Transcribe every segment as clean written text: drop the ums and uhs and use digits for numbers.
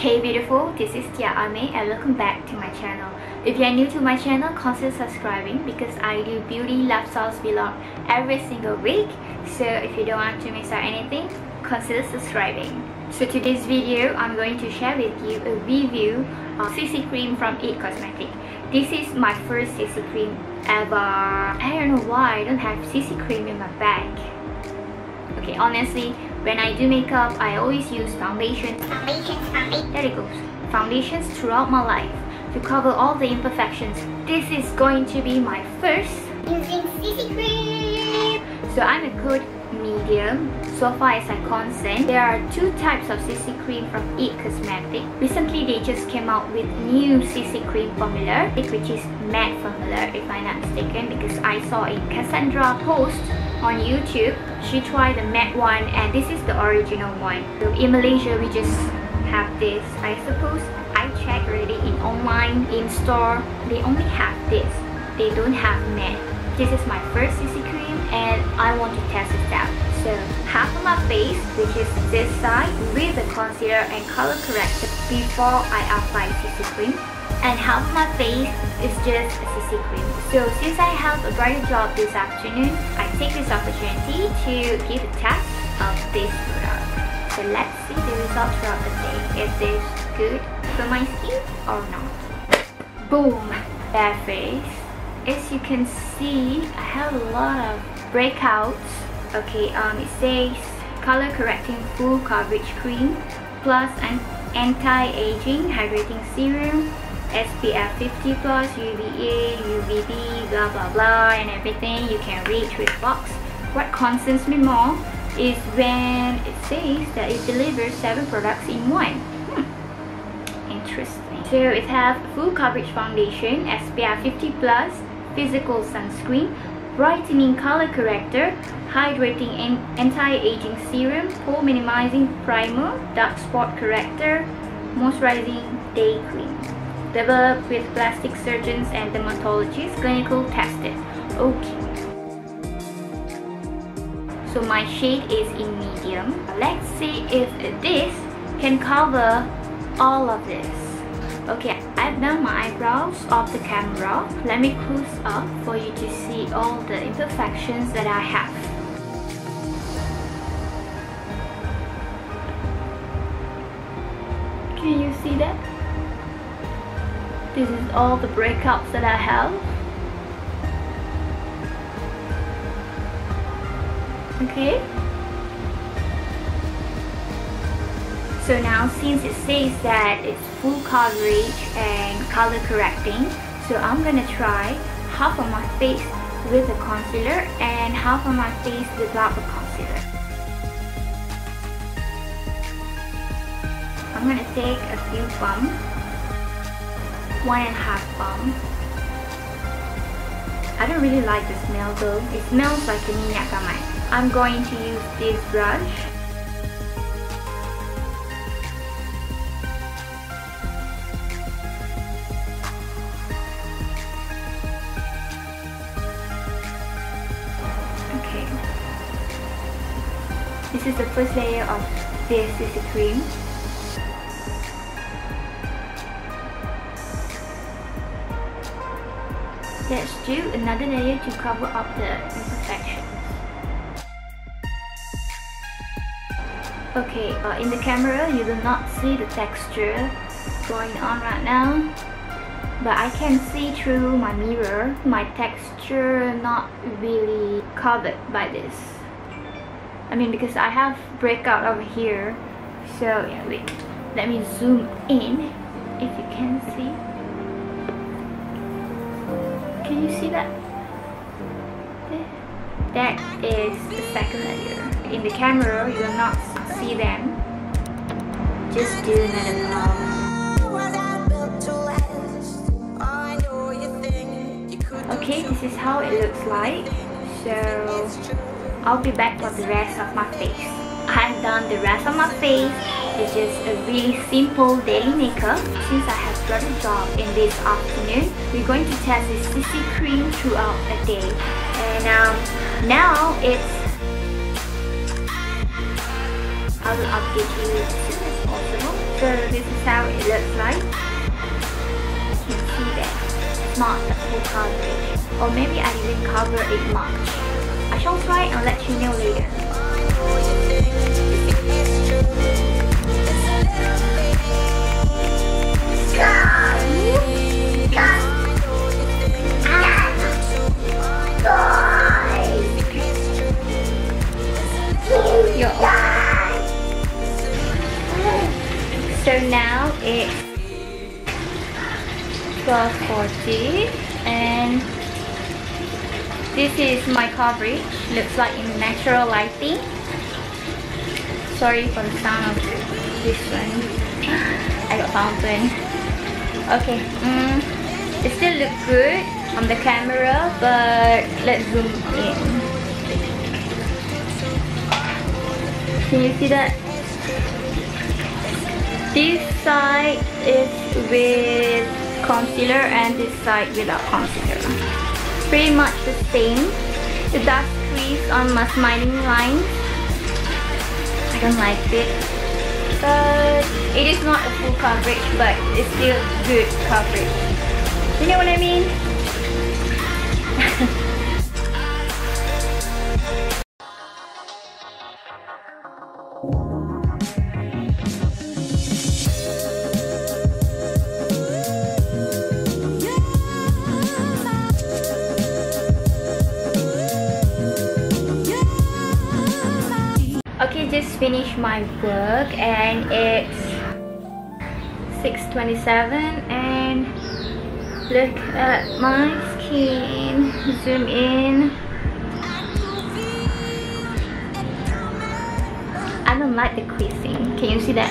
Hey beautiful, this is Tya Amir and welcome back to my channel. If you are new to my channel, consider subscribing because I do beauty lifestyles vlog every single week. So if you don't want to miss out anything, consider subscribing. So today's video, I'm going to share with you a review of CC Cream from It Cosmetics. This is my first CC Cream ever. I don't know why I don't have CC Cream in my bag. Okay, honestly, when I do makeup, I always use foundations. There it goes. Foundations throughout my life to cover all the imperfections. This is going to be my first using CC Cream. So I'm a good medium so far as I consent. There are two types of CC Cream from It Cosmetics. Recently they just came out with new CC Cream formula, which is matte formula if I'm not mistaken, because I saw a Cassandra post on YouTube. She tried the matte one and this is the original one. So in Malaysia we just have this. I suppose I checked already in online, in store, they only have this. They don't have matte. This is my first CC Cream and I want to test it out. So half of my face, which is this side, with the concealer and color corrector before I apply CC Cream, and half of my face is just a CC Cream. So since I have a brighter job this afternoon, I take this opportunity to give a test of this product. So let's see the results throughout the day. Is this good for my skin or not? Boom! Bare face. As you can see, I have a lot of breakouts. Okay, it says color correcting full coverage cream plus an anti-aging hydrating serum, SPF 50 plus, UVA, UVB, blah blah blah, and everything you can read through the box. What concerns me more is when it says that it delivers 7 products in one. Interesting. So it has full coverage foundation, SPF 50 plus, physical sunscreen, brightening color corrector, hydrating anti-aging serum, pore minimizing primer, dark spot corrector, moisturizing day cream. Developed with plastic surgeons and dermatologists, clinical tested. Okay. So my shade is in medium. Let's see if this can cover all of this. Okay, I've done my eyebrows off the camera. Let me close up for you to see all the imperfections that I have. Can you see that? This is all the breakouts that I have. Okay. So now since it says that it's full coverage and color correcting, so I'm gonna try half of my face with a concealer and half of my face without a concealer. I'm gonna take a few bumps, 1.5 bumps. I don't really like the smell though. It smells like a minyak kamat. I'm going to use this brush. This is the first layer of this CC Cream. Let's do another layer to cover up the imperfections. Okay, in the camera you will not see the texture going on right now, but I can see through my mirror my texture not really covered by this. I mean, because I have breakout over here. So yeah, wait, let me zoom in if you can see. Can you see that? That is the second layer. In the camera, you will not see them. Just do another palm. Okay, this is how it looks like. So I'll be back for the rest of my face. I've done the rest of my face. It's just a really simple daily makeup. Since I have got a job in this afternoon, we're going to test this CC Cream throughout a day. And now it's... I will update you as soon as possible. So this is how it looks like. You can see that it's not a full coverage, or maybe I didn't cover it much. I shall try and let you know later. So now it's 12:40 and this is my coverage. Looks like in natural lighting. Sorry for the sound of this one. I got fountain. Okay, it still looks good on the camera, but let's zoom in. Can you see that? This side is with concealer and this side without concealer. Pretty much the same. The dark crease on my smiling line, I don't like it. But it is not a full coverage, but it's still good coverage. You know what I mean? Just finished my work and it's 6:27 and look at my skin. Zoom in. I don't like the creasing. Can you see that?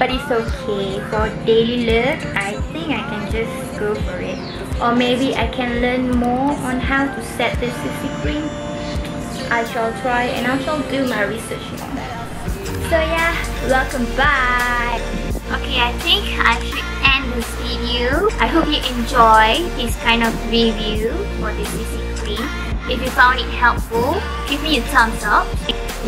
But it's okay. For daily look, I think I can just go for it. Or maybe I can learn more on how to set this CC cream. I shall try and I shall do my research on that. So yeah, welcome back. Okay, I think I should end this video. I hope you enjoy this kind of review for this CC cream. If you found it helpful, give me a thumbs up.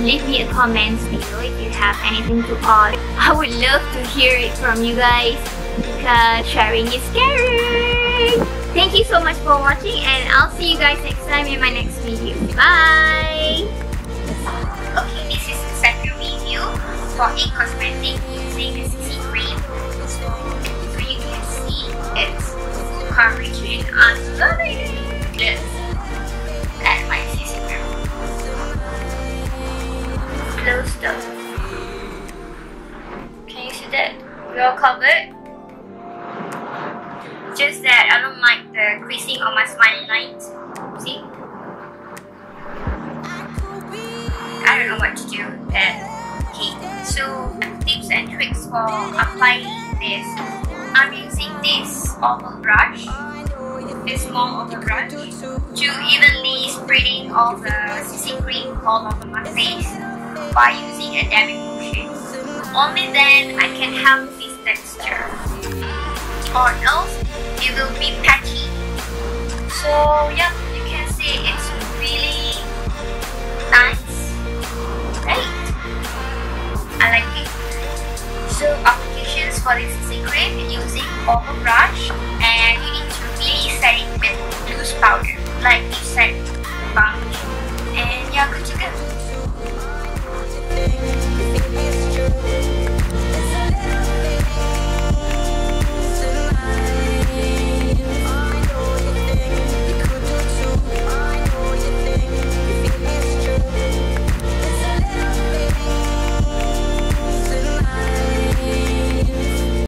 Leave me a comment below if you have anything to add. I would love to hear it from you guys because sharing is caring. Thank you so much for watching and I'll see you guys next time in my next video. Bye! Okay, this is the second video for It Cosmetics using the CC cream. So you can see it's full coverage and I'm loving it! That's my CC cream. Closed up. Can you see that? We're all covered. Just that I don't like the creasing on my smiling lines. See? I don't know what to do with that. Okay, so tips and tricks for applying this. I'm using this oval brush. This small oval brush to evenly spreading all the CC cream all over my face, by using a dabbing motion. Only then I can have this texture, or else it will be patchy. So yeah, you can see it's really nice, right? I like it. So applications for this CC cream using oval brush, and you need to really set it with loose powder, like you set the foundation. And yeah, good to go.